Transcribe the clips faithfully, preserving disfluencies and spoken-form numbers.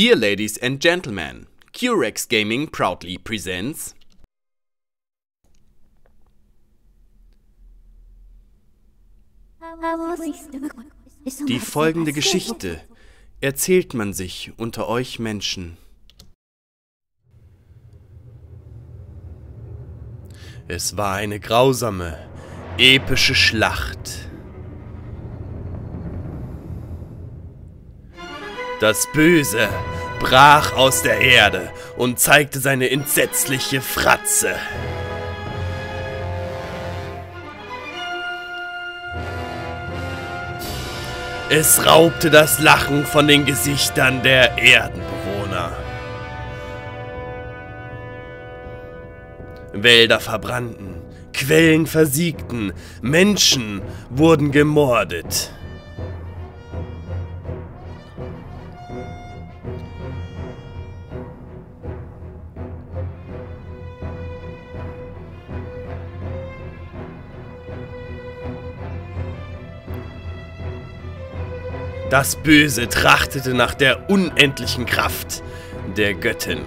Dear ladies and gentlemen, Q.Rex Gaming proudly presents die folgende Geschichte, erzählt man sich unter euch Menschen. Es war eine grausame, epische Schlacht. Das Böse brach aus der Erde und zeigte seine entsetzliche Fratze. Es raubte das Lachen von den Gesichtern der Erdenbewohner. Wälder verbrannten, Quellen versiegten, Menschen wurden gemordet. Das Böse trachtete nach der unendlichen Kraft der Göttin.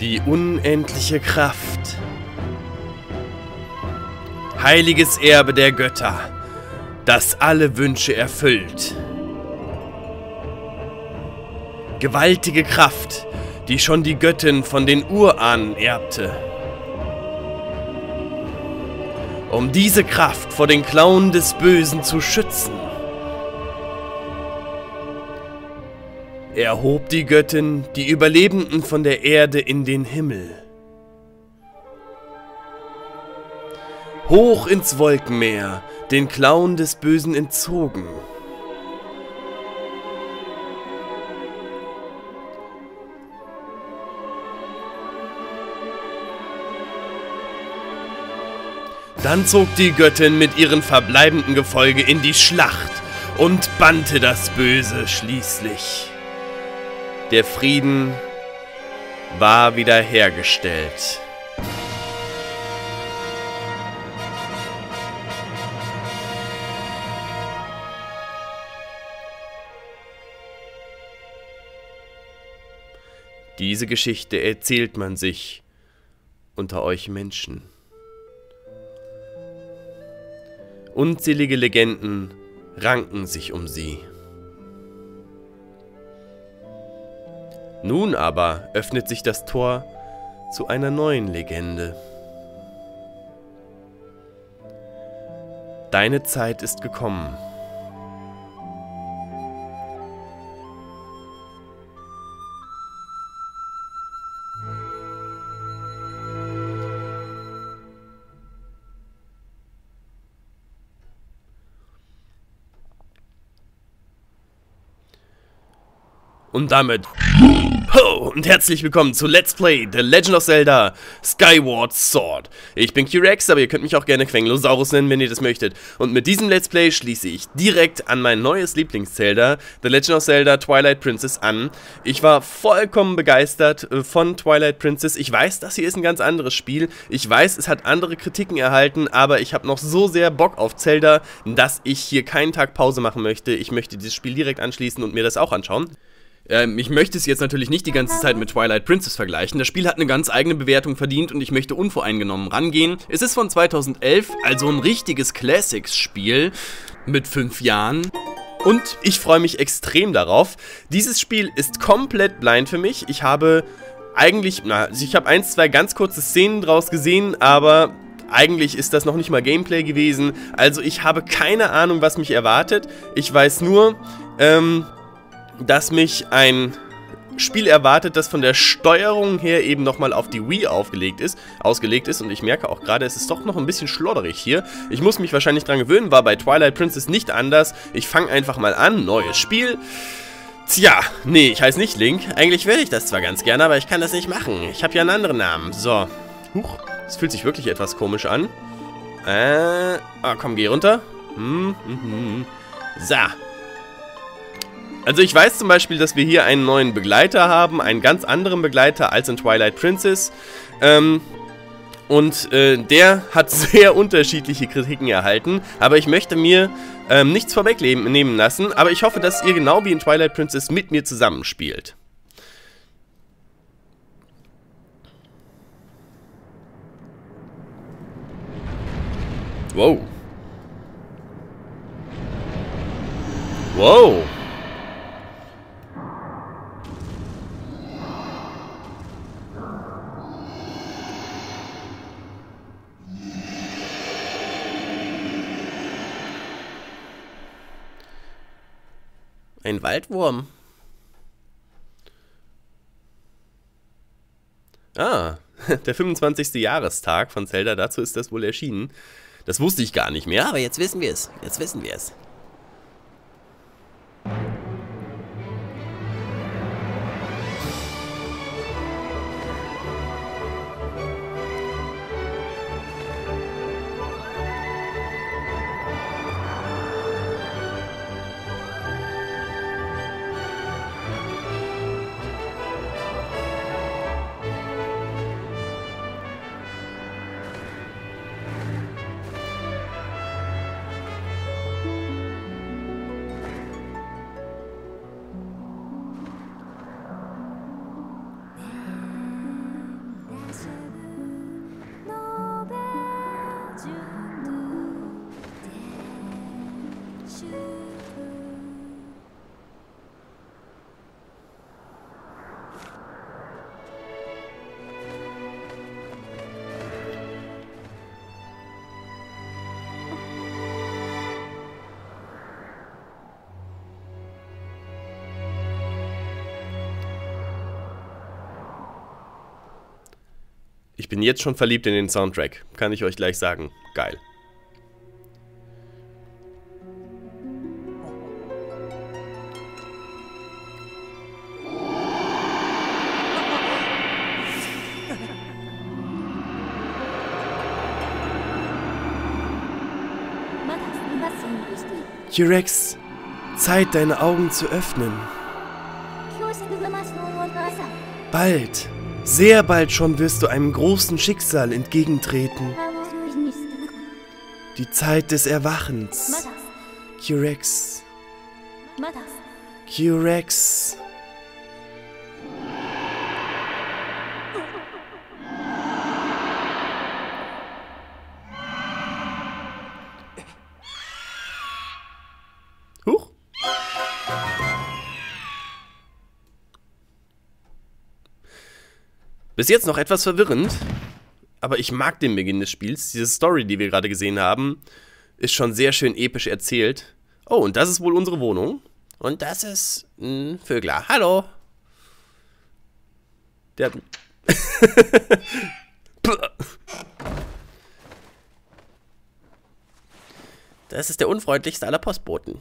Die unendliche Kraft. Heiliges Erbe der Götter, das alle Wünsche erfüllt. Gewaltige Kraft, die schon die Göttin von den Urahnen erbte. Um diese Kraft vor den Klauen des Bösen zu schützen, erhob die Göttin die Überlebenden von der Erde in den Himmel. Hoch ins Wolkenmeer, den Klauen des Bösen entzogen. Dann zog die Göttin mit ihrem verbleibenden Gefolge in die Schlacht und bannte das Böse schließlich. Der Frieden war wiederhergestellt. Diese Geschichte erzählt man sich unter euch Menschen. Unzählige Legenden ranken sich um sie. Nun aber öffnet sich das Tor zu einer neuen Legende. Deine Zeit ist gekommen. Und damit ho und herzlich willkommen zu Let's Play The Legend of Zelda Skyward Sword. Ich bin Q.Rex, aber ihr könnt mich auch gerne Quenglosaurus nennen, wenn ihr das möchtet. Und mit diesem Let's Play schließe ich direkt an mein neues Lieblings-Zelda, The Legend of Zelda Twilight Princess, an. Ich war vollkommen begeistert von Twilight Princess. Ich weiß, das hier ist ein ganz anderes Spiel. Ich weiß, es hat andere Kritiken erhalten, aber ich habe noch so sehr Bock auf Zelda, dass ich hier keinen Tag Pause machen möchte. Ich möchte dieses Spiel direkt anschließen und mir das auch anschauen. Ähm, ich möchte es jetzt natürlich nicht die ganze Zeit mit Twilight Princess vergleichen. Das Spiel hat eine ganz eigene Bewertung verdient und ich möchte unvoreingenommen rangehen. Es ist von zweitausendelf, also ein richtiges Classics-Spiel mit fünf Jahren. Und ich freue mich extrem darauf. Dieses Spiel ist komplett blind für mich. Ich habe eigentlich, na, ich habe ein, zwei ganz kurze Szenen draus gesehen, aber eigentlich ist das noch nicht mal Gameplay gewesen. Also ich habe keine Ahnung, was mich erwartet. Ich weiß nur, ähm... dass mich ein Spiel erwartet, das von der Steuerung her eben nochmal auf die Wii aufgelegt ist, ausgelegt ist. Und ich merke auch gerade, es ist doch noch ein bisschen schlodderig hier. Ich muss mich wahrscheinlich dran gewöhnen, war bei Twilight Princess nicht anders. Ich fange einfach mal an, neues Spiel. Tja, nee, ich heiße nicht Link. Eigentlich will ich das zwar ganz gerne, aber ich kann das nicht machen. Ich habe ja einen anderen Namen. So, huch, es fühlt sich wirklich etwas komisch an. Äh, ah, komm, geh runter. Hm, hm, hm. So. Also ich weiß zum Beispiel, dass wir hier einen neuen Begleiter haben, einen ganz anderen Begleiter als in Twilight Princess. Ähm, Und äh, der hat sehr unterschiedliche Kritiken erhalten, aber ich möchte mir ähm, nichts vorwegnehmen lassen, aber ich hoffe, dass ihr genau wie in Twilight Princess mit mir zusammenspielt. Wow. Wow. Ein Waldwurm. Ah, der fünfundzwanzigste Jahrestag von Zelda, dazu ist das wohl erschienen. Das wusste ich gar nicht mehr, aber jetzt wissen wir es. Jetzt wissen wir es. Ich bin jetzt schon verliebt in den Soundtrack, kann ich euch gleich sagen. Geil. Q.Rex, Zeit, deine Augen zu öffnen. Bald. Sehr bald schon wirst du einem großen Schicksal entgegentreten. Die Zeit des Erwachens. Q.Rex. Q.Rex. Huch. Bis jetzt noch etwas verwirrend, aber ich mag den Beginn des Spiels. Diese Story, die wir gerade gesehen haben, ist schon sehr schön episch erzählt. Oh, und das ist wohl unsere Wohnung. Und das ist ein Vögler. Hallo! Der hat... Das ist der unfreundlichste aller Postboten.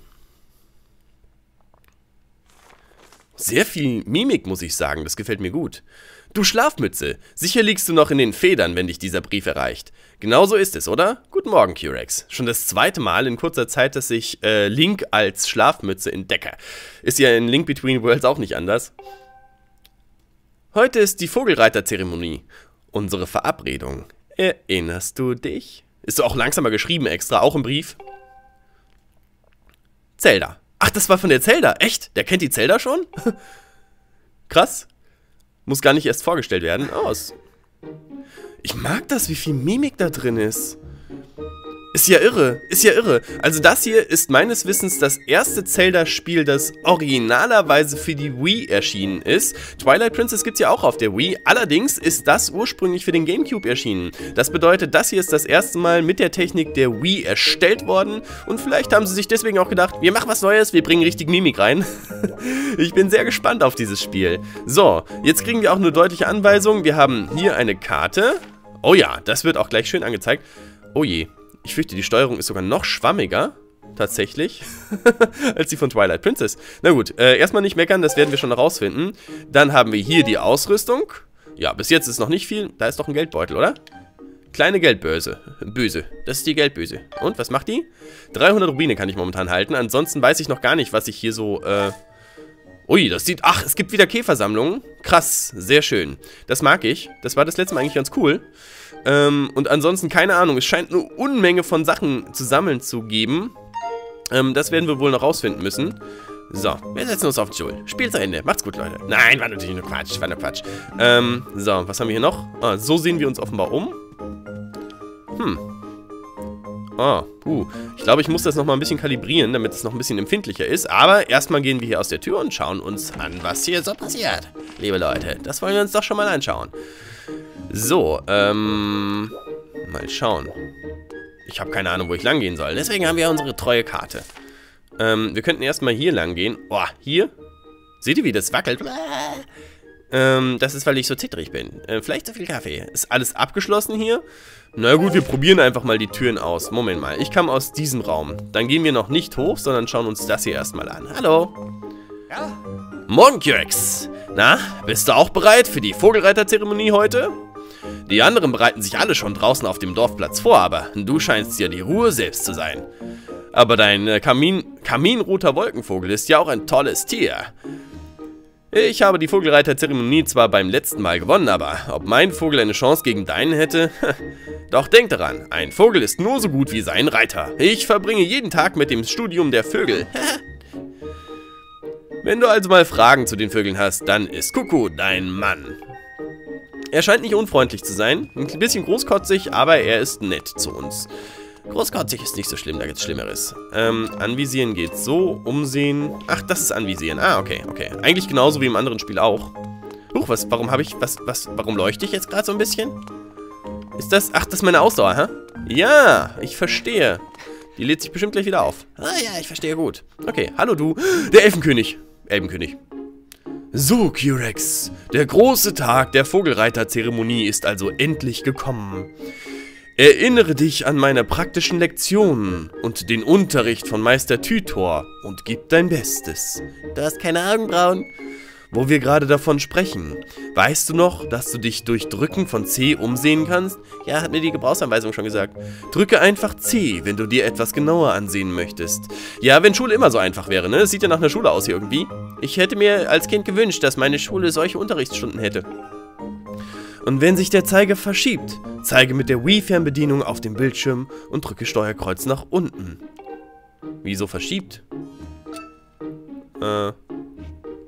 Sehr viel Mimik, muss ich sagen. Das gefällt mir gut. Du Schlafmütze, sicher liegst du noch in den Federn, wenn dich dieser Brief erreicht. Genau so ist es, oder? Guten Morgen, Q.Rex. Schon das zweite Mal in kurzer Zeit, dass ich äh, Link als Schlafmütze entdecke. Ist ja in Link Between Worlds auch nicht anders. Heute ist die Vogelreiterzeremonie. Unsere Verabredung. Erinnerst du dich? Ist doch auch langsamer geschrieben extra, auch im Brief. Zelda. Ach, das war von der Zelda. Echt? Der kennt die Zelda schon? Krass. Muss gar nicht erst vorgestellt werden. Oh, ich mag das, wie viel Mimik da drin ist. Ist ja irre. Ist ja irre. Also das hier ist meines Wissens das erste Zelda-Spiel, das originalerweise für die Wii erschienen ist. Twilight Princess gibt's ja auch auf der Wii. Allerdings ist das ursprünglich für den GameCube erschienen. Das bedeutet, das hier ist das erste Mal mit der Technik der Wii erstellt worden. Und vielleicht haben sie sich deswegen auch gedacht, wir machen was Neues, wir bringen richtig Mimik rein. Ich bin sehr gespannt auf dieses Spiel. So, jetzt kriegen wir auch eine deutliche Anweisung. Wir haben hier eine Karte. Oh ja, das wird auch gleich schön angezeigt. Oh je. Ich fürchte, die Steuerung ist sogar noch schwammiger, tatsächlich, als die von Twilight Princess. Na gut, äh, erstmal nicht meckern, das werden wir schon herausfinden. Dann haben wir hier die Ausrüstung. Ja, bis jetzt ist noch nicht viel. Da ist doch ein Geldbeutel, oder? Kleine Geldbörse. Böse. Das ist die Geldböse. Und, was macht die? dreihundert Rubine kann ich momentan halten. Ansonsten weiß ich noch gar nicht, was ich hier so... Äh Ui, das sieht... Ach, es gibt wieder Käfersammlungen. Krass, sehr schön. Das mag ich. Das war das letzte Mal eigentlich ganz cool. Ähm, und ansonsten, keine Ahnung, es scheint eine Unmenge von Sachen zu sammeln zu geben. Ähm, das werden wir wohl noch rausfinden müssen. So, wir setzen uns auf den Stuhl. Spiel zu Ende. Macht's gut, Leute. Nein, war natürlich nur Quatsch. War nur Quatsch. Ähm, so, was haben wir hier noch? Ah, so sehen wir uns offenbar um. Hm. Ah, puh. Ich glaube, ich muss das nochmal ein bisschen kalibrieren, damit es noch ein bisschen empfindlicher ist. Aber erstmal gehen wir hier aus der Tür und schauen uns an, was hier so passiert. Liebe Leute, das wollen wir uns doch schon mal anschauen. So, ähm... mal schauen. Ich habe keine Ahnung, wo ich lang gehen soll. Deswegen haben wir unsere treue Karte. Ähm, wir könnten erstmal hier lang gehen. Oh, hier. Seht ihr, wie das wackelt? Ähm, das ist, weil ich so zittrig bin. Äh, vielleicht zu viel Kaffee. Ist alles abgeschlossen hier? Na gut, wir probieren einfach mal die Türen aus. Moment mal, ich komme aus diesem Raum. Dann gehen wir noch nicht hoch, sondern schauen uns das hier erstmal an. Hallo. Ja. Morgen, Q.Rex. Na, bist du auch bereit für die Vogelreiterzeremonie heute? Die anderen bereiten sich alle schon draußen auf dem Dorfplatz vor, aber du scheinst ja die Ruhe selbst zu sein. Aber dein Kamin, kaminroter Wolkenvogel ist ja auch ein tolles Tier. Ich habe die Vogelreiterzeremonie zwar beim letzten Mal gewonnen, aber ob mein Vogel eine Chance gegen deinen hätte? Doch denk daran, ein Vogel ist nur so gut wie sein Reiter. Ich verbringe jeden Tag mit dem Studium der Vögel. Wenn du also mal Fragen zu den Vögeln hast, dann ist Kuku dein Mann. Er scheint nicht unfreundlich zu sein, ein bisschen großkotzig, aber er ist nett zu uns. Großkotzig ist nicht so schlimm, da gibt's Schlimmeres. Ähm, anvisieren geht so, umsehen... Ach, das ist anvisieren. Ah, okay, okay. Eigentlich genauso wie im anderen Spiel auch. Huch, was, warum habe ich... Was, was, warum leuchte ich jetzt gerade so ein bisschen? Ist das... Ach, das ist meine Ausdauer, hä? Ja, ich verstehe. Die lädt sich bestimmt gleich wieder auf. Ah ja, ich verstehe gut. Okay, hallo du. Der Elfenkönig. Elbenkönig. So, Q.Rex. Der große Tag der Vogelreiterzeremonie ist also endlich gekommen. Erinnere dich an meine praktischen Lektionen und den Unterricht von Meister Tutor und gib dein Bestes. Du hast keine Augenbrauen. Wo wir gerade davon sprechen, weißt du noch, dass du dich durch Drücken von C umsehen kannst? Ja, hat mir die Gebrauchsanweisung schon gesagt. Drücke einfach C, wenn du dir etwas genauer ansehen möchtest. Ja, wenn Schule immer so einfach wäre, ne? Es sieht ja nach einer Schule aus hier irgendwie. Ich hätte mir als Kind gewünscht, dass meine Schule solche Unterrichtsstunden hätte. Und wenn sich der Zeiger verschiebt, zeige mit der Wii-Fernbedienung auf dem Bildschirm und drücke Steuerkreuz nach unten. Wieso verschiebt? Äh,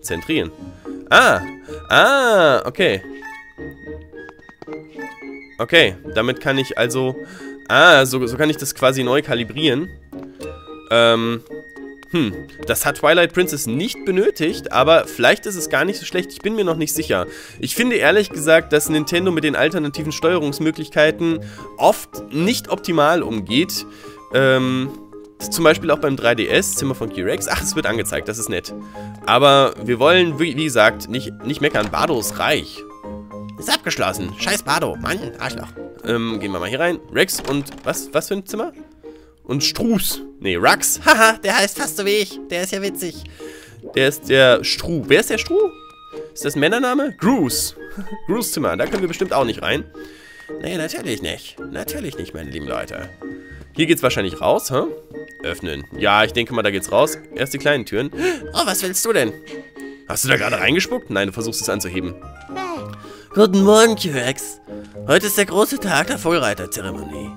zentrieren. Ah, ah, okay. Okay, damit kann ich also... Ah, so, so kann ich das quasi neu kalibrieren. Ähm... Hm, das hat Twilight Princess nicht benötigt, aber vielleicht ist es gar nicht so schlecht, ich bin mir noch nicht sicher. Ich finde ehrlich gesagt, dass Nintendo mit den alternativen Steuerungsmöglichkeiten oft nicht optimal umgeht. Ähm, zum Beispiel auch beim drei D S, Zimmer von Q.Rex. Ach, es wird angezeigt, das ist nett. Aber wir wollen, wie, wie gesagt, nicht, nicht meckern. Bardo ist reich. Ist abgeschlossen. Scheiß Bardo, Mann, Arschloch. Ähm, gehen wir mal hier rein. Rex und was, was für ein Zimmer? Und Struß. Nee, Rux. Haha, der heißt fast so wie ich. Der ist ja witzig. Der ist der Stru. Wer ist der Stru? Ist das ein Männername? Gruß. Gruß Zimmer. Da können wir bestimmt auch nicht rein. Nee, natürlich nicht. Natürlich nicht, meine lieben Leute. Hier geht's wahrscheinlich raus, hä? Öffnen. Ja, ich denke mal, da geht's raus. Erst die kleinen Türen. Oh, was willst du denn? Hast du da gerade reingespuckt? Nein, du versuchst es anzuheben. Guten Morgen, Q.Rex. Heute ist der große Tag der Vogelreiterzeremonie.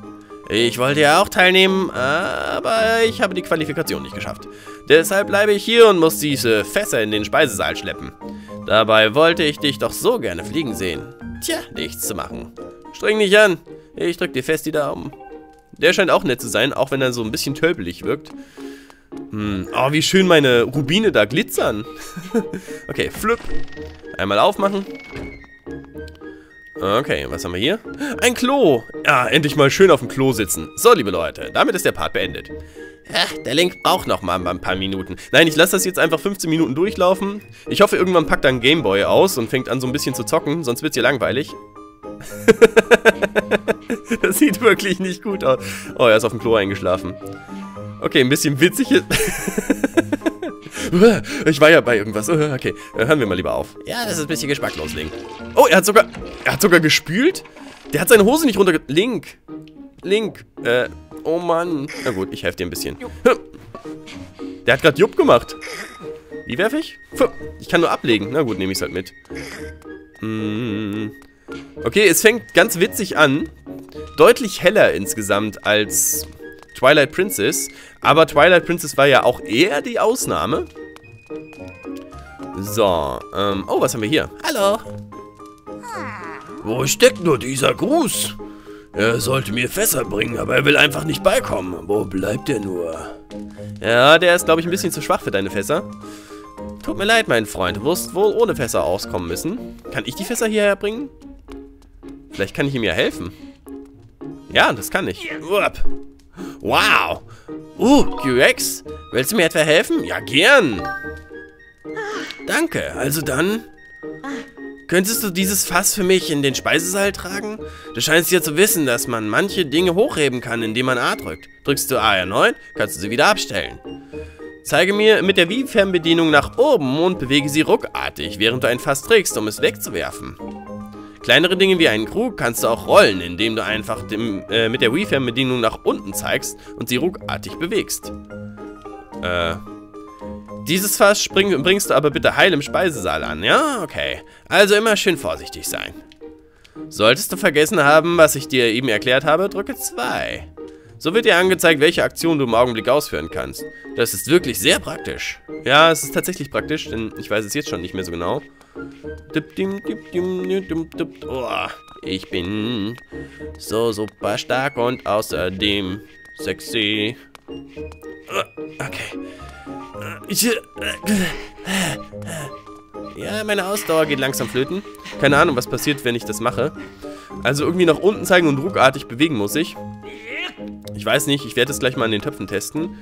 Ich wollte ja auch teilnehmen, aber ich habe die Qualifikation nicht geschafft. Deshalb bleibe ich hier und muss diese Fässer in den Speisesaal schleppen. Dabei wollte ich dich doch so gerne fliegen sehen. Tja, nichts zu machen. Streng dich an. Ich drück dir fest die Daumen. Der scheint auch nett zu sein, auch wenn er so ein bisschen tölpelig wirkt. Hm. Oh, wie schön meine Rubine da glitzern. Okay, flüpp. Einmal aufmachen. Okay, was haben wir hier? Ein Klo! Ja, endlich mal schön auf dem Klo sitzen. So, liebe Leute, damit ist der Part beendet. Ach, der Link braucht noch mal ein paar Minuten. Nein, ich lasse das jetzt einfach fünfzehn Minuten durchlaufen. Ich hoffe, irgendwann packt er einen Gameboy aus und fängt an, so ein bisschen zu zocken, sonst wird's hier langweilig. Das sieht wirklich nicht gut aus. Oh, er ist auf dem Klo eingeschlafen. Okay, ein bisschen witzig ist... Ich war ja bei irgendwas. Okay, hören wir mal lieber auf. Ja, das ist ein bisschen geschmacklos, Link. Oh, er hat sogar... Er hat sogar gespült? Der hat seine Hose nicht runterge... Link. Link. Äh, oh Mann. Na gut, ich helfe dir ein bisschen. Der hat gerade Jupp gemacht. Wie werfe ich? Ich kann nur ablegen. Na gut, nehme ich es halt mit. Okay, es fängt ganz witzig an. Deutlich heller insgesamt als Twilight Princess. Aber Twilight Princess war ja auch eher die Ausnahme. So, ähm, oh, was haben wir hier? Hallo. Wo steckt nur dieser Gruß? Er sollte mir Fässer bringen, aber er will einfach nicht beikommen. Wo bleibt er nur? Ja, der ist, glaube ich, ein bisschen zu schwach für deine Fässer. Tut mir leid, mein Freund. Du wirst wohl ohne Fässer auskommen müssen. Kann ich die Fässer hierher bringen? Vielleicht kann ich ihm ja helfen. Ja, das kann ich. Wow. Uh, Q X, willst du mir etwa helfen? Ja, gern. Danke, also dann... Könntest du dieses Fass für mich in den Speisesaal tragen? Du scheinst ja zu wissen, dass man manche Dinge hochheben kann, indem man A drückt. Drückst du A erneut, kannst du sie wieder abstellen. Zeige mir mit der Wii-Fernbedienung nach oben und bewege sie ruckartig, während du ein Fass trägst, um es wegzuwerfen. Kleinere Dinge wie einen Krug kannst du auch rollen, indem du einfach dem, äh, mit der Wii-Fernbedienung nach unten zeigst und sie ruckartig bewegst. Äh... Dieses Fass spring, bringst du aber bitte heil im Speisesaal an, ja? Okay. Also immer schön vorsichtig sein. Solltest du vergessen haben, was ich dir eben erklärt habe, drücke zwei. So wird dir angezeigt, welche Aktion du im Augenblick ausführen kannst. Das ist wirklich sehr praktisch. Ja, es ist tatsächlich praktisch, denn ich weiß es jetzt schon nicht mehr so genau. Oh, ich bin so super stark und außerdem sexy. Okay. Ja, meine Ausdauer geht langsam flöten. Keine Ahnung, was passiert, wenn ich das mache. Also irgendwie nach unten zeigen und ruckartig bewegen muss ich. Ich weiß nicht, ich werde es gleich mal in den Töpfen testen.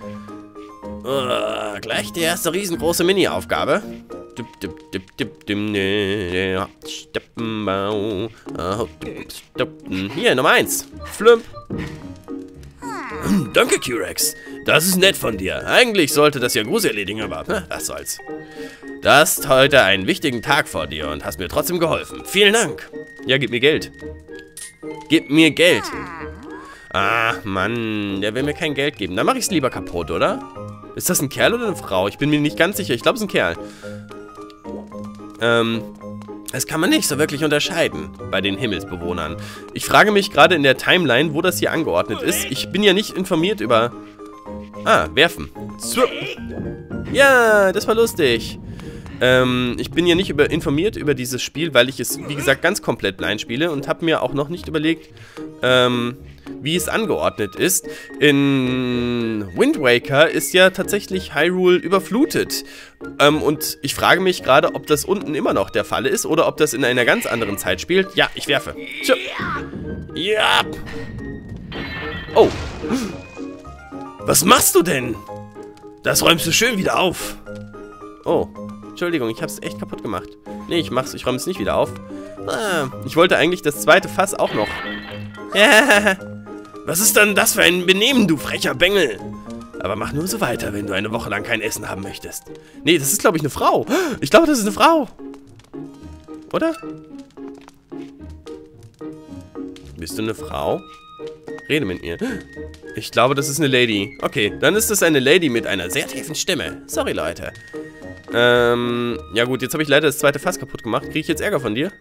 Uh, gleich die erste riesengroße Mini-Aufgabe. Hier, Nummer eins. Flümp. Danke, Q Rex. Das ist nett von dir. Eigentlich sollte das ja Gruß erledigen, aber na, was soll's. Du hast heute einen wichtigen Tag vor dir und hast mir trotzdem geholfen. Vielen Dank. Ja, gib mir Geld. Gib mir Geld. Ach, Mann, der will mir kein Geld geben. Dann mache ich's lieber kaputt, oder? Ist das ein Kerl oder eine Frau? Ich bin mir nicht ganz sicher. Ich glaube, es ist ein Kerl. Ähm... Das kann man nicht so wirklich unterscheiden bei den Himmelsbewohnern. Ich frage mich gerade in der Timeline, wo das hier angeordnet ist. Ich bin ja nicht informiert über... Ah, werfen. Ja, das war lustig. Ähm, ich bin ja nicht über informiert über dieses Spiel, weil ich es, wie gesagt, ganz komplett blind spiele und habe mir auch noch nicht überlegt, ähm, wie es angeordnet ist. In Wind Waker ist ja tatsächlich Hyrule überflutet. Ähm, und ich frage mich gerade, ob das unten immer noch der Fall ist oder ob das in einer ganz anderen Zeit spielt. Ja, ich werfe. Tja. Ja. Oh. Was machst du denn? Das räumst du schön wieder auf. Oh. Entschuldigung, ich hab's echt kaputt gemacht. Nee, ich mach's, ich räume es nicht wieder auf. Ah, ich wollte eigentlich das zweite Fass auch noch. Was ist denn das für ein Benehmen, du frecher Bengel? Aber mach nur so weiter, wenn du eine Woche lang kein Essen haben möchtest. Nee, das ist, glaube ich, eine Frau. Ich glaube, das ist eine Frau. Oder? Bist du eine Frau? Rede mit mir. Ich glaube, das ist eine Lady. Okay, dann ist das eine Lady mit einer sehr tiefen Stimme. Sorry, Leute. Ähm, ja gut, jetzt habe ich leider das zweite Fass kaputt gemacht. Kriege ich jetzt Ärger von dir?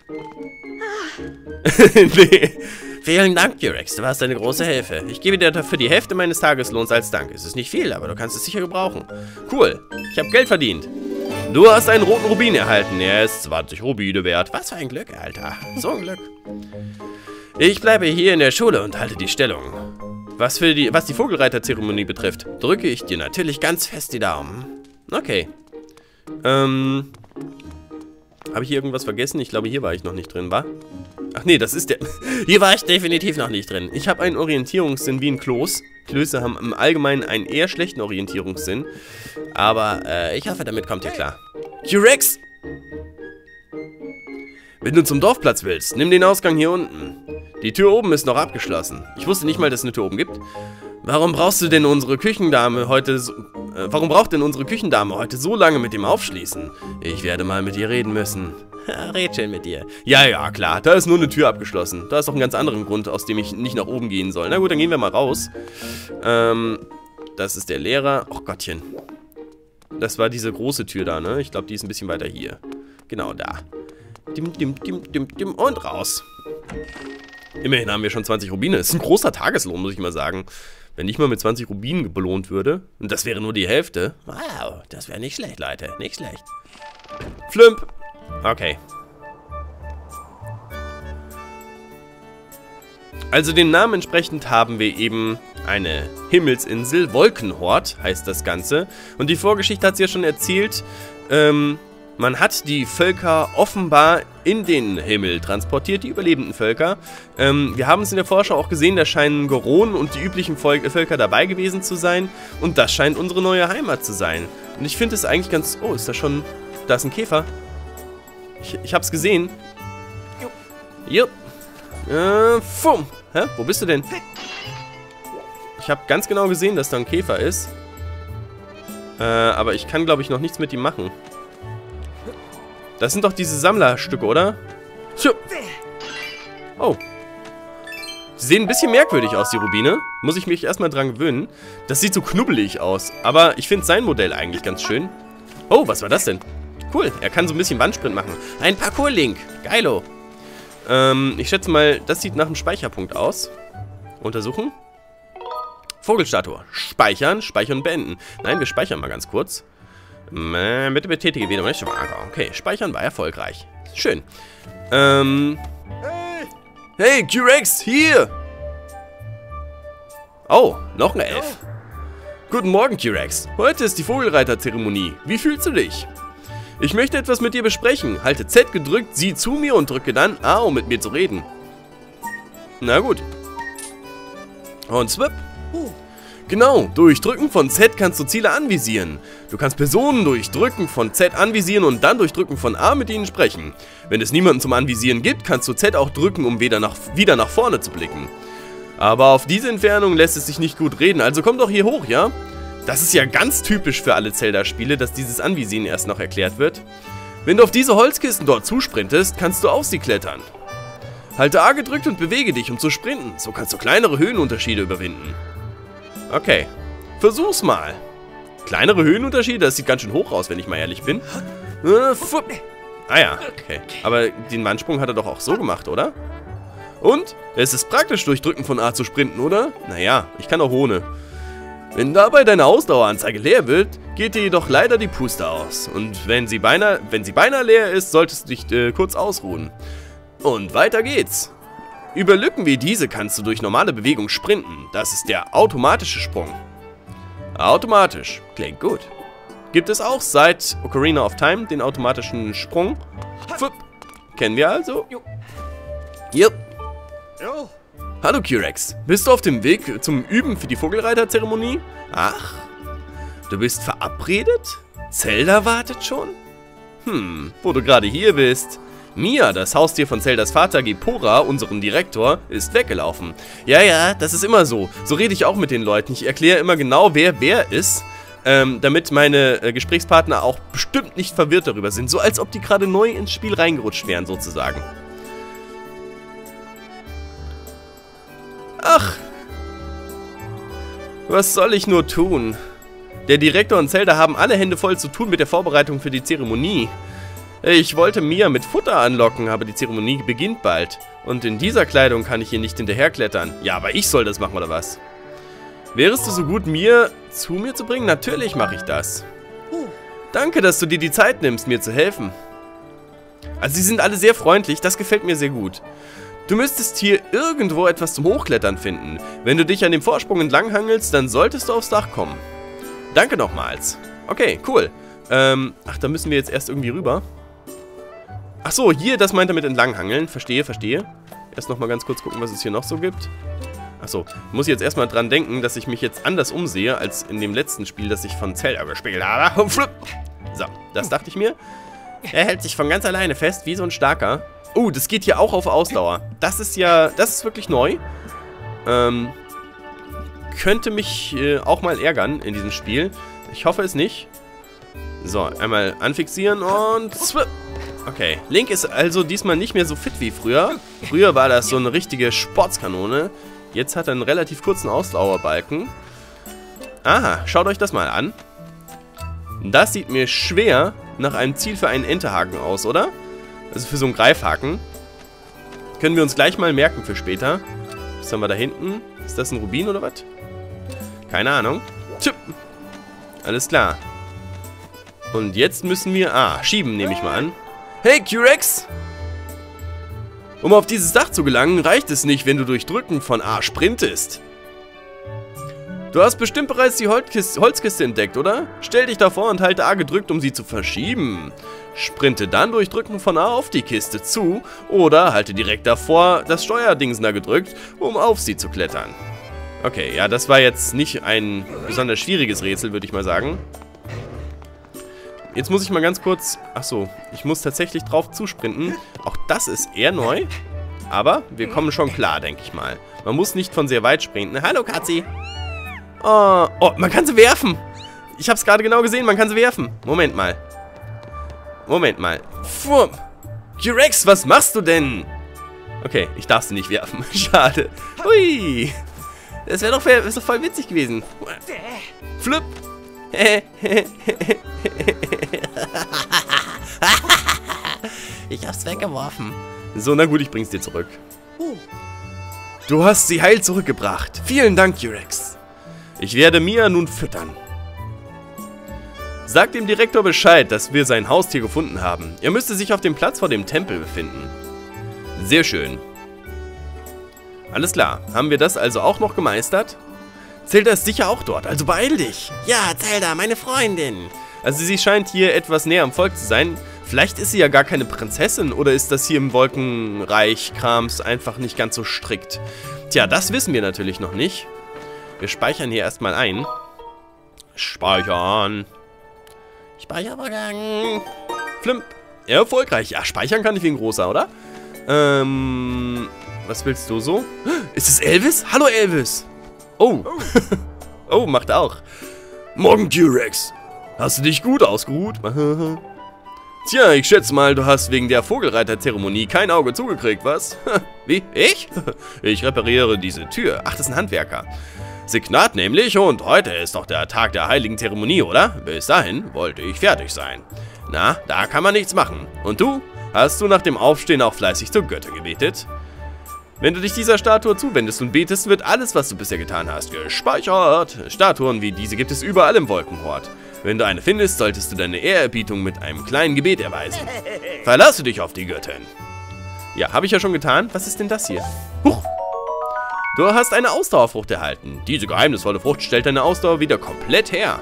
Nee. Vielen Dank, Q Rex. Du warst eine große Hilfe. Ich gebe dir dafür die Hälfte meines Tageslohns als Dank. Es ist nicht viel, aber du kannst es sicher gebrauchen. Cool. Ich habe Geld verdient. Du hast einen roten Rubin erhalten. Er ist zwanzig Rubine wert. Was für ein Glück, Alter. So ein Glück. Ich bleibe hier in der Schule und halte die Stellung. Was, für die, was die Vogelreiterzeremonie betrifft, drücke ich dir natürlich ganz fest die Daumen. Okay. Ähm. Habe ich hier irgendwas vergessen? Ich glaube, hier war ich noch nicht drin, wa? Ach nee, das ist der... Hier war ich definitiv noch nicht drin. Ich habe einen Orientierungssinn wie ein Kloß. Klöße haben im Allgemeinen einen eher schlechten Orientierungssinn. Aber, äh, ich hoffe, damit kommt ihr klar. Q Rex! Wenn du zum Dorfplatz willst, nimm den Ausgang hier unten. Die Tür oben ist noch abgeschlossen. Ich wusste nicht mal, dass es eine Tür oben gibt. Warum brauchst du denn unsere Küchendame heute so... Warum braucht denn unsere Küchendame heute so lange mit dem Aufschließen? Ich werde mal mit ihr reden müssen. Red schön mit dir. Ja, ja, klar. Da ist nur eine Tür abgeschlossen. Da ist doch ein ganz anderer Grund, aus dem ich nicht nach oben gehen soll. Na gut, dann gehen wir mal raus. Ähm, das ist der Lehrer. Och Gottchen. Das war diese große Tür da, ne? Ich glaube, die ist ein bisschen weiter hier. Genau, da. Dim, dim, dim, dim, dim und raus. Immerhin haben wir schon zwanzig Rubine. Das ist ein großer Tageslohn, muss ich mal sagen. Wenn ich mal mit zwanzig Rubinen belohnt würde, und das wäre nur die Hälfte. Wow, das wäre nicht schlecht, Leute. Nicht schlecht. Flümp. Okay. Also dem Namen entsprechend haben wir eben eine Himmelsinsel. Wolkenhort heißt das Ganze. Und die Vorgeschichte hat es ja schon erzählt. Ähm, man hat die Völker offenbar in den Himmel transportiert, die überlebenden Völker. Ähm, wir haben es in der Vorschau auch gesehen, da scheinen Goron und die üblichen Volk Völker dabei gewesen zu sein. Und das scheint unsere neue Heimat zu sein. Und ich finde es eigentlich ganz... Oh, ist da schon... Da ist ein Käfer. Ich, ich hab's gesehen. Jupp. Äh, fumm. Hä? Wo bist du denn? Ich habe ganz genau gesehen, dass da ein Käfer ist. Äh, aber ich kann, glaube ich, noch nichts mit ihm machen. Das sind doch diese Sammlerstücke, oder? Oh. Sie sehen ein bisschen merkwürdig aus, die Rubine. Muss ich mich erstmal dran gewöhnen. Das sieht so knubbelig aus. Aber ich finde sein Modell eigentlich ganz schön. Oh, was war das denn? Cool, er kann so ein bisschen Wandsprint machen. Ein Parkour-Link. Geilo. Ähm, ich schätze mal, das sieht nach einem Speicherpunkt aus. Untersuchen. Vogelstatue. Speichern, speichern und beenden. Nein, wir speichern mal ganz kurz. M bitte betätige wieder. Okay, speichern war erfolgreich. Schön. Ähm. Hey, Q-Rex, hier! Oh, noch eine Elf. Guten Morgen, Q-Rex. Heute ist die Vogelreiterzeremonie. Wie fühlst du dich? Ich möchte etwas mit dir besprechen. Halte Z gedrückt, sieh zu mir und drücke dann A, um mit mir zu reden. Na gut. Und swip. Genau, durch Drücken von Z kannst du Ziele anvisieren. Du kannst Personen durch Drücken von Z anvisieren und dann durch Drücken von A mit ihnen sprechen. Wenn es niemanden zum Anvisieren gibt, kannst du Z auch drücken, um wieder nach, wieder nach vorne zu blicken. Aber auf diese Entfernung lässt es sich nicht gut reden, also komm doch hier hoch, ja? Das ist ja ganz typisch für alle Zelda-Spiele, dass dieses Anvisieren erst noch erklärt wird. Wenn du auf diese Holzkisten dort zusprintest, kannst du auf sie klettern. Halte A gedrückt und bewege dich, um zu sprinten. So kannst du kleinere Höhenunterschiede überwinden. Okay, versuch's mal. Kleinere Höhenunterschiede, das sieht ganz schön hoch aus, wenn ich mal ehrlich bin. Äh, ah ja, okay. Aber den Wandsprung hat er doch auch so gemacht, oder? Und? Es ist praktisch, durch Drücken von A zu sprinten, oder? Naja, ich kann auch ohne. Wenn dabei deine Ausdaueranzeige leer wird, geht dir jedoch leider die Puste aus. Und wenn sie beinahe, wenn sie beinahe leer ist, solltest du dich äh, kurz ausruhen. Und weiter geht's. Über Lücken wie diese kannst du durch normale Bewegung sprinten. Das ist der automatische Sprung. Automatisch. Klingt gut. Gibt es auch seit Ocarina of Time den automatischen Sprung. Fupp. Kennen wir also. Yep. Hallo Q-Rex, bist du auf dem Weg zum Üben für die Vogelreiterzeremonie? Ach, du bist verabredet? Zelda wartet schon? Hm, wo du gerade hier bist. Mia, das Haustier von Zeldas Vater Gepora, unserem Direktor, ist weggelaufen. Ja, ja, das ist immer so. So rede ich auch mit den Leuten. Ich erkläre immer genau, wer wer ist, ähm, damit meine äh, Gesprächspartner auch bestimmt nicht verwirrt darüber sind. So als ob die gerade neu ins Spiel reingerutscht wären, sozusagen. Ach, was soll ich nur tun? Der Direktor und Zelda haben alle Hände voll zu tun mit der Vorbereitung für die Zeremonie. Ich wollte Mia mit Futter anlocken, aber die Zeremonie beginnt bald. Und in dieser Kleidung kann ich hier nicht hinterherklettern. Ja, aber ich soll das machen, oder was? Wärest du so gut, Mia zu mir zu bringen? Natürlich mache ich das. Danke, dass du dir die Zeit nimmst, mir zu helfen. Also, sie sind alle sehr freundlich, das gefällt mir sehr gut. Du müsstest hier irgendwo etwas zum Hochklettern finden. Wenn du dich an dem Vorsprung entlanghangelst, dann solltest du aufs Dach kommen. Danke nochmals. Okay, cool. Ähm, ach, da müssen wir jetzt erst irgendwie rüber. Ach so, hier, das meint er mit entlanghangeln. Verstehe, verstehe. Erst nochmal ganz kurz gucken, was es hier noch so gibt. Ach so, muss ich jetzt erstmal dran denken, dass ich mich jetzt anders umsehe, als in dem letzten Spiel, das ich von Zelda gespielt habe. So, das dachte ich mir. Er hält sich von ganz alleine fest, wie so ein Starker. Oh, das geht hier auch auf Ausdauer. Das ist ja, das ist wirklich neu. Ähm, könnte mich äh, auch mal ärgern in diesem Spiel. Ich hoffe es nicht. So, einmal anfixieren und... Okay, Link ist also diesmal nicht mehr so fit wie früher. Früher war das so eine richtige Sportskanone. Jetzt hat er einen relativ kurzen Ausdauerbalken. Aha, schaut euch das mal an. Das sieht mir schwer nach einem Ziel für einen Enterhaken aus, oder? Also für so einen Greifhaken. Können wir uns gleich mal merken für später. Was haben wir da hinten? Ist das ein Rubin oder was? Keine Ahnung. Tschüpp. Alles klar. Und jetzt müssen wir... Ah, schieben nehme ich mal an. Hey, Q-Rex! Um auf dieses Dach zu gelangen, reicht es nicht, wenn du durch Drücken von A sprintest. Du hast bestimmt bereits die Holzkiste, Holzkiste entdeckt, oder? Stell dich davor und halte A gedrückt, um sie zu verschieben. Sprinte dann durch Drücken von A auf die Kiste zu oder halte direkt davor das Steuerdings da gedrückt, um auf sie zu klettern. Okay, ja, das war jetzt nicht ein besonders schwieriges Rätsel, würde ich mal sagen. Jetzt muss ich mal ganz kurz... Achso, ich muss tatsächlich drauf zusprinten. Auch das ist eher neu, aber wir kommen schon klar, denke ich mal. Man muss nicht von sehr weit sprinten. Hallo, Katzi! Oh, oh, man kann sie werfen. Ich habe es gerade genau gesehen, man kann sie werfen. Moment mal. Moment mal. Fum. Q-Rex, was machst du denn? Okay, ich darf sie nicht werfen. Schade. Hui. Das wäre doch, wär doch voll witzig gewesen. Flip. Ich hab's weggeworfen. So, na gut, ich bring's dir zurück. Du hast sie heil zurückgebracht. Vielen Dank, Q-Rex. Ich werde Mia nun füttern. Sagt dem Direktor Bescheid, dass wir sein Haustier gefunden haben. Er müsste sich auf dem Platz vor dem Tempel befinden. Sehr schön. Alles klar. Haben wir das also auch noch gemeistert? Zelda ist sicher auch dort, also beeil dich. Ja, Zelda, meine Freundin. Also sie scheint hier etwas näher am Volk zu sein. Vielleicht ist sie ja gar keine Prinzessin oder ist das hier im Wolkenreich-Krams einfach nicht ganz so strikt. Tja, das wissen wir natürlich noch nicht. Wir speichern hier erstmal ein. Speichern. Speichervorgang. Flimp. Erfolgreich. Ja, speichern kann ich wie ein großer, oder? Ähm, was willst du so? Ist es Elvis? Hallo, Elvis. Oh. Oh, macht auch. Morgen, Q-Rex. Hast du dich gut ausgeruht? Tja, ich schätze mal, du hast wegen der Vogelreiterzeremonie kein Auge zugekriegt, was? Wie? Ich? Ich repariere diese Tür. Ach, das ist ein Handwerker. Signat nämlich, und heute ist doch der Tag der heiligen Zeremonie, oder? Bis dahin wollte ich fertig sein. Na, da kann man nichts machen. Und du? Hast du nach dem Aufstehen auch fleißig zur Götter gebetet? Wenn du dich dieser Statue zuwendest und betest, wird alles, was du bisher getan hast, gespeichert. Statuen wie diese gibt es überall im Wolkenhort. Wenn du eine findest, solltest du deine Ehrerbietung mit einem kleinen Gebet erweisen. Verlasse dich auf die Göttin. Ja, habe ich ja schon getan. Was ist denn das hier? Huch! Du hast eine Ausdauerfrucht erhalten. Diese geheimnisvolle Frucht stellt deine Ausdauer wieder komplett her.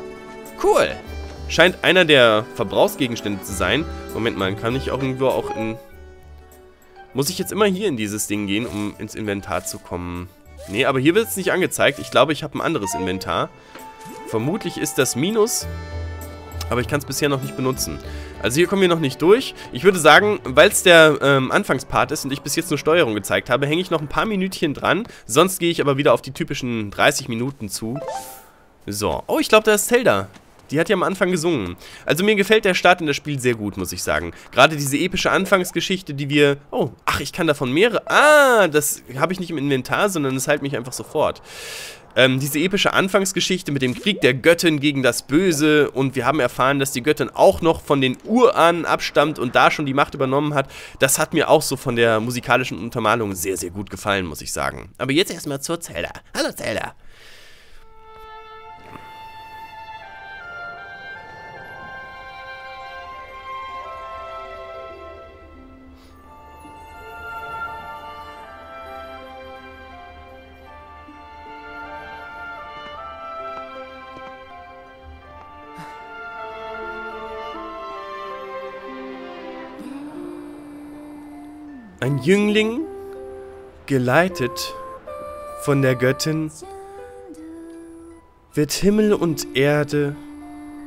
Cool. Scheint einer der Verbrauchsgegenstände zu sein. Moment mal, kann ich auch irgendwo auch in... Muss ich jetzt immer hier in dieses Ding gehen, um ins Inventar zu kommen? Nee, aber hier wird es nicht angezeigt. Ich glaube, ich habe ein anderes Inventar. Vermutlich ist das Minus... Aber ich kann es bisher noch nicht benutzen. Also hier kommen wir noch nicht durch. Ich würde sagen, weil es der ähm, Anfangspart ist und ich bis jetzt nur Steuerung gezeigt habe, hänge ich noch ein paar Minütchen dran. Sonst gehe ich aber wieder auf die typischen dreißig Minuten zu. So. Oh, ich glaube, da ist Zelda. Die hat ja am Anfang gesungen. Also mir gefällt der Start in das Spiel sehr gut, muss ich sagen. Gerade diese epische Anfangsgeschichte, die wir... Oh, ach, ich kann davon mehrere... Ah, das habe ich nicht im Inventar, sondern es hält mich einfach sofort. Ähm, diese epische Anfangsgeschichte mit dem Krieg der Göttin gegen das Böse, und wir haben erfahren, dass die Göttin auch noch von den Urahnen abstammt und da schon die Macht übernommen hat. Das hat mir auch so von der musikalischen Untermalung sehr, sehr gut gefallen, muss ich sagen. Aber jetzt erstmal zur Zelda. Hallo Zelda! Ein Jüngling, geleitet von der Göttin, wird Himmel und Erde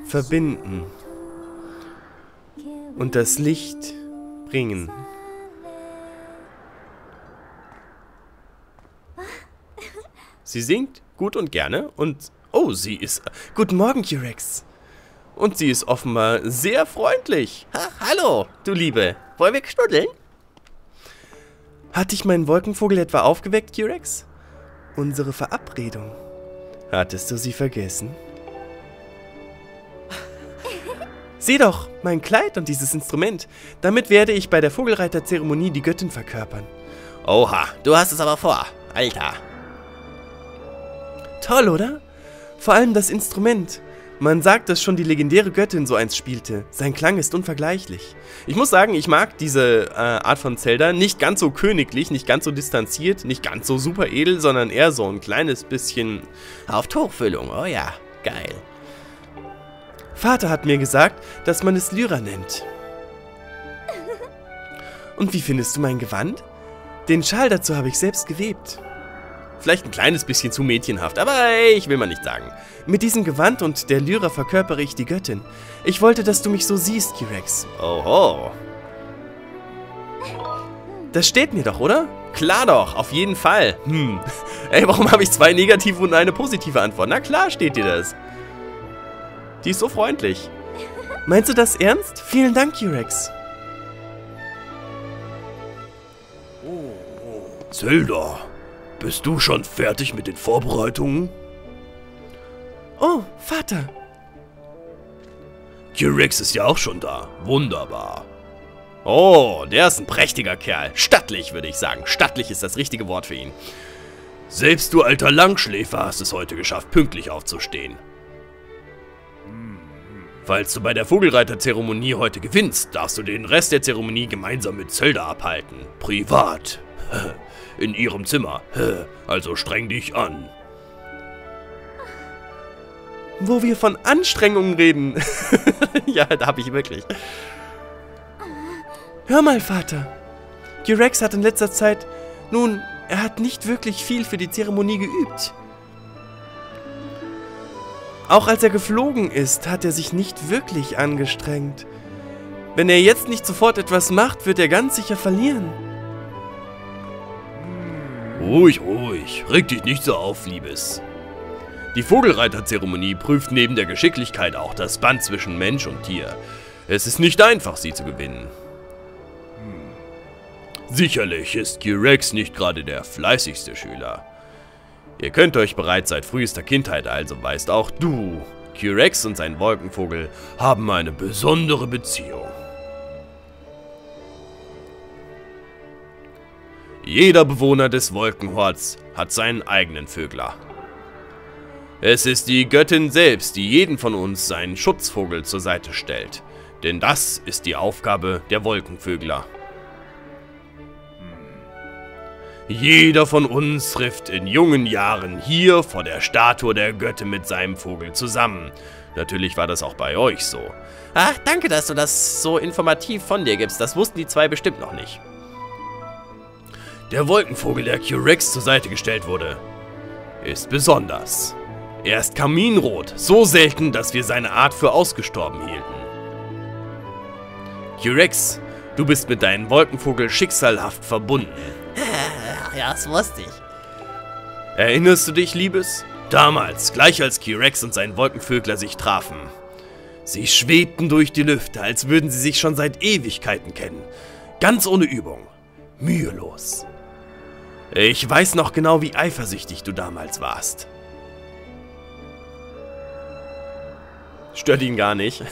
verbinden und das Licht bringen. Sie singt gut und gerne und... Oh, sie ist... Guten Morgen, Q-Rex. Und sie ist offenbar sehr freundlich. Ha, hallo, du Liebe. Wollen wir knuddeln? Hat dich mein Wolkenvogel etwa aufgeweckt, Q-Rex? Unsere Verabredung. Hattest du sie vergessen? Sieh doch, mein Kleid und dieses Instrument. Damit werde ich bei der Vogelreiterzeremonie die Göttin verkörpern. Oha, du hast es aber vor, Alter. Toll, oder? Vor allem das Instrument. Man sagt, dass schon die legendäre Göttin so eins spielte. Sein Klang ist unvergleichlich. Ich muss sagen, ich mag diese äh, Art von Zelda. Nicht ganz so königlich, nicht ganz so distanziert, nicht ganz so super edel, sondern eher so ein kleines bisschen auf Tuchfüllung. Oh ja, geil. Vater hat mir gesagt, dass man es Lyra nennt. Und wie findest du mein Gewand? Den Schal dazu habe ich selbst gewebt. Vielleicht ein kleines bisschen zu mädchenhaft, aber ey, ich will mal nicht sagen. Mit diesem Gewand und der Lyra verkörpere ich die Göttin. Ich wollte, dass du mich so siehst, Q-Rex. Oho. Das steht mir doch, oder? Klar doch, auf jeden Fall. Hm. Ey, warum habe ich zwei negative und eine positive Antwort? Na klar steht dir das. Die ist so freundlich. Meinst du das ernst? Vielen Dank, Q-Rex. Zelda, bist du schon fertig mit den Vorbereitungen? Oh, Vater. Q-Rex ist ja auch schon da. Wunderbar. Oh, der ist ein prächtiger Kerl. Stattlich, würde ich sagen. Stattlich ist das richtige Wort für ihn. Selbst du alter Langschläfer hast es heute geschafft, pünktlich aufzustehen. Falls du bei der Vogelreiterzeremonie heute gewinnst, darfst du den Rest der Zeremonie gemeinsam mit Zelda abhalten. Privat. In ihrem Zimmer. Also streng dich an. Wo wir von Anstrengungen reden. Ja, da habe ich wirklich. Hör mal, Vater. Q-Rex hat in letzter Zeit... Nun, er hat nicht wirklich viel für die Zeremonie geübt. Auch als er geflogen ist, hat er sich nicht wirklich angestrengt. Wenn er jetzt nicht sofort etwas macht, wird er ganz sicher verlieren. Ruhig, ruhig. Reg dich nicht so auf, Liebes. Die Vogelreiterzeremonie prüft neben der Geschicklichkeit auch das Band zwischen Mensch und Tier. Es ist nicht einfach, sie zu gewinnen. Sicherlich ist Q-Rex nicht gerade der fleißigste Schüler. Ihr könnt euch bereits seit frühester Kindheit, also weißt auch du, Q-Rex und sein Wolkenvogel haben eine besondere Beziehung. Jeder Bewohner des Wolkenhorts hat seinen eigenen Vögler. Es ist die Göttin selbst, die jeden von uns seinen Schutzvogel zur Seite stellt. Denn das ist die Aufgabe der Wolkenvögler. Jeder von uns trifft in jungen Jahren hier vor der Statue der Göttin mit seinem Vogel zusammen. Natürlich war das auch bei euch so. Ach, danke, dass du das so informativ von dir gibst. Das wussten die zwei bestimmt noch nicht. Der Wolkenvogel, der Q-Rex zur Seite gestellt wurde, ist besonders. Er ist kaminrot, so selten, dass wir seine Art für ausgestorben hielten. Q-Rex, du bist mit deinem Wolkenvogel schicksalhaft verbunden. Ja, das wusste ich. Erinnerst du dich, Liebes? Damals, gleich als Q-Rex und sein Wolkenvögler sich trafen. Sie schwebten durch die Lüfte, als würden sie sich schon seit Ewigkeiten kennen. Ganz ohne Übung. Mühelos. Ich weiß noch genau, wie eifersüchtig du damals warst. Stört ihn gar nicht.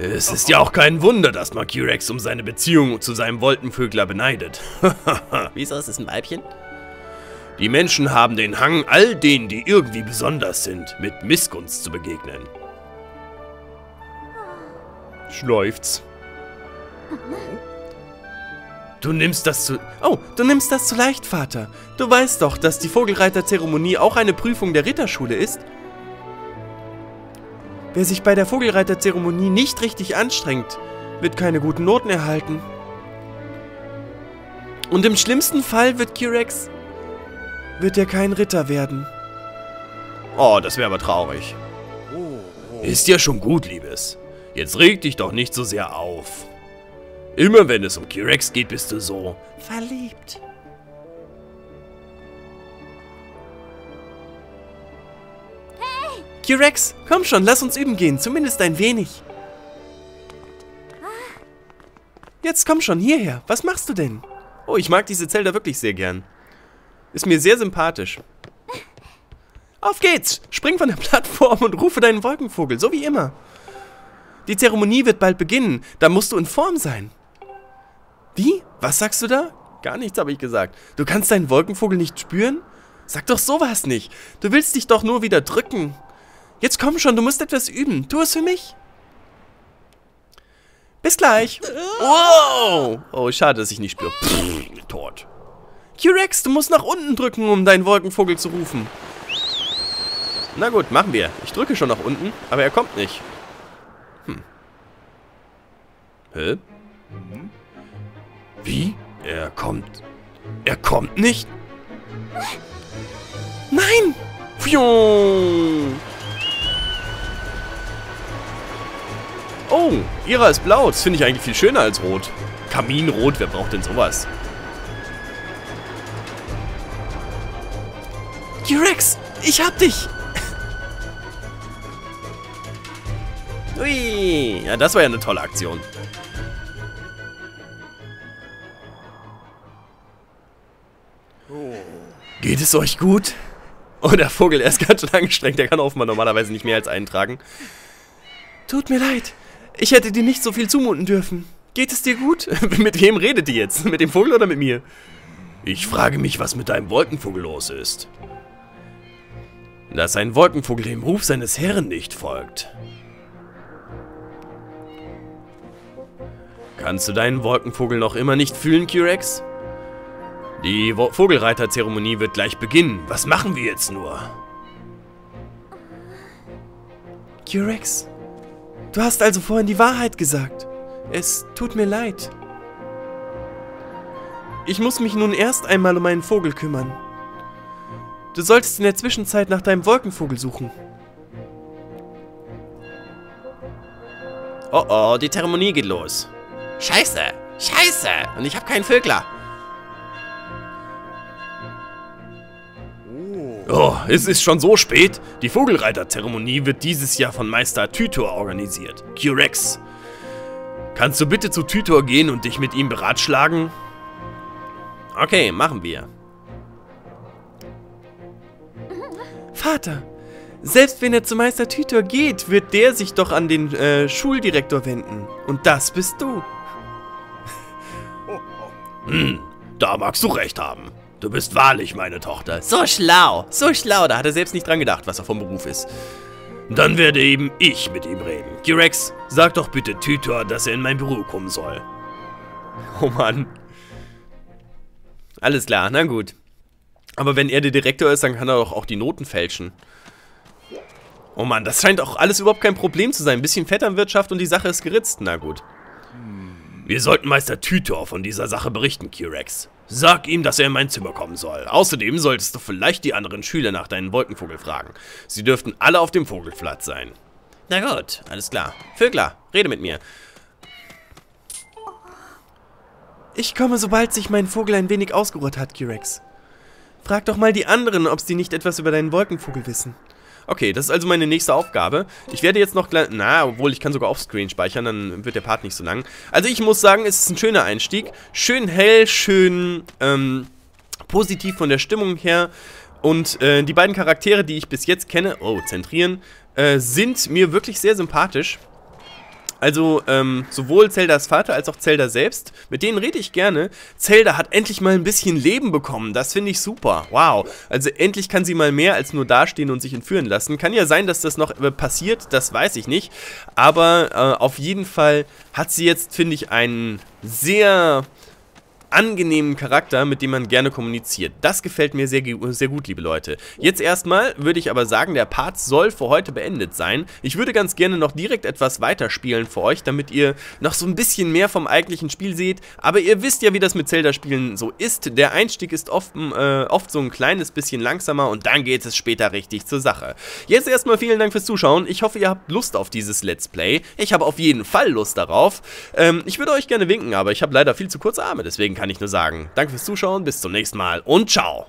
Es ist ja auch kein Wunder, dass man Q-Rex um seine Beziehung zu seinem Wolkenvögler beneidet. Wieso ist es ein Weibchen? Die Menschen haben den Hang, all denen, die irgendwie besonders sind, mit Missgunst zu begegnen. Schläuft's. Du nimmst das zu... Oh, du nimmst das zu leicht, Vater. Du weißt doch, dass die Vogelreiterzeremonie auch eine Prüfung der Ritterschule ist. Wer sich bei der Vogelreiterzeremonie nicht richtig anstrengt, wird keine guten Noten erhalten. Und im schlimmsten Fall wird Q-Rex... wird er kein Ritter werden. Oh, das wäre aber traurig. Ist ja schon gut, Liebes. Jetzt reg dich doch nicht so sehr auf. Immer wenn es um Q-Rex geht, bist du so... verliebt. Q-Rex, komm schon, lass uns üben gehen, zumindest ein wenig. Jetzt komm schon hierher, was machst du denn? Oh, ich mag diese Zelda wirklich sehr gern. Ist mir sehr sympathisch. Auf geht's! Spring von der Plattform und rufe deinen Wolkenvogel, so wie immer. Die Zeremonie wird bald beginnen. Da musst du in Form sein. Wie? Was sagst du da? Gar nichts, habe ich gesagt. Du kannst deinen Wolkenvogel nicht spüren? Sag doch sowas nicht. Du willst dich doch nur wieder drücken. Jetzt komm schon, du musst etwas üben. Tu es für mich. Bis gleich. Oh, oh schade, dass ich nicht spüre. Pff, tot. Q-Rex, du musst nach unten drücken, um deinen Wolkenvogel zu rufen. Na gut, machen wir. Ich drücke schon nach unten, aber er kommt nicht. Hm. Hä? Wie? Er kommt... Er kommt nicht? Nein! Pfiou! Oh, Lyra ist blau. Das finde ich eigentlich viel schöner als rot. Kaminrot, wer braucht denn sowas? Q-Rex, ich hab dich! Ui, ja, das war ja eine tolle Aktion. Geht es euch gut? Oh, der Vogel, er ist ganz schön angestrengt. Der kann offenbar normalerweise nicht mehr als einen tragen. Tut mir leid. Ich hätte dir nicht so viel zumuten dürfen. Geht es dir gut? Mit wem redet ihr jetzt? Mit dem Vogel oder mit mir? Ich frage mich, was mit deinem Wolkenvogel los ist. Dass ein Wolkenvogel dem Ruf seines Herrn nicht folgt. Kannst du deinen Wolkenvogel noch immer nicht fühlen, Q-Rex? Die Vogelreiterzeremonie wird gleich beginnen. Was machen wir jetzt nur? Q-Rex, du hast also vorhin die Wahrheit gesagt. Es tut mir leid. Ich muss mich nun erst einmal um meinen Vogel kümmern. Du solltest in der Zwischenzeit nach deinem Wolkenvogel suchen. Oh oh, die Zeremonie geht los. Scheiße, scheiße. Und ich habe keinen Vögler. Oh, es ist schon so spät. Die Vogelreiterzeremonie wird dieses Jahr von Meister Tytor organisiert. Q-Rex, kannst du bitte zu Tytor gehen und dich mit ihm beratschlagen? Okay, machen wir. Vater, selbst wenn er zu Meister Tytor geht, wird der sich doch an den äh, Schuldirektor wenden. Und das bist du. Hm, da magst du recht haben. Du bist wahrlich meine Tochter. So schlau, so schlau. Da hat er selbst nicht dran gedacht, was er vom Beruf ist. Dann werde eben ich mit ihm reden. Q-Rex, sag doch bitte Tytor, dass er in mein Büro kommen soll. Oh Mann. Alles klar, na gut. Aber wenn er der Direktor ist, dann kann er doch auch die Noten fälschen. Oh Mann, das scheint auch alles überhaupt kein Problem zu sein. Ein bisschen Vetternwirtschaft und die Sache ist geritzt. Na gut. Wir sollten Meister Tytor von dieser Sache berichten, Q-Rex. Sag ihm, dass er in mein Zimmer kommen soll. Außerdem solltest du vielleicht die anderen Schüler nach deinen Wolkenvogel fragen. Sie dürften alle auf dem Vogelplatz sein. Na gut, alles klar. Vögler, rede mit mir. Ich komme, sobald sich mein Vogel ein wenig ausgeruht hat, Q-Rex. Frag doch mal die anderen, ob sie nicht etwas über deinen Wolkenvogel wissen. Okay, das ist also meine nächste Aufgabe. Ich werde jetzt noch... Na, obwohl, ich kann sogar offscreen speichern, dann wird der Part nicht so lang. Also ich muss sagen, es ist ein schöner Einstieg. Schön hell, schön ähm, positiv von der Stimmung her. Und äh, die beiden Charaktere, die ich bis jetzt kenne... Oh, zentrieren. Äh, sind mir wirklich sehr sympathisch. Also ähm, sowohl Zeldas Vater als auch Zelda selbst. Mit denen rede ich gerne. Zelda hat endlich mal ein bisschen Leben bekommen. Das finde ich super. Wow. Also endlich kann sie mal mehr als nur dastehen und sich entführen lassen. Kann ja sein, dass das noch passiert. Das weiß ich nicht. Aber äh, auf jeden Fall hat sie jetzt, finde ich, einen sehr angenehmen Charakter, mit dem man gerne kommuniziert. Das gefällt mir sehr, sehr gut, liebe Leute. Jetzt erstmal würde ich aber sagen, der Part soll für heute beendet sein. Ich würde ganz gerne noch direkt etwas weiterspielen für euch, damit ihr noch so ein bisschen mehr vom eigentlichen Spiel seht. Aber ihr wisst ja, wie das mit Zelda-Spielen so ist. Der Einstieg ist oft, äh, oft so ein kleines bisschen langsamer und dann geht es später richtig zur Sache. Jetzt erstmal vielen Dank fürs Zuschauen. Ich hoffe, ihr habt Lust auf dieses Let's Play. Ich habe auf jeden Fall Lust darauf. Ähm, ich würde euch gerne winken, aber ich habe leider viel zu kurze Arme, deswegen kann ich nur sagen, danke fürs Zuschauen, bis zum nächsten Mal und ciao!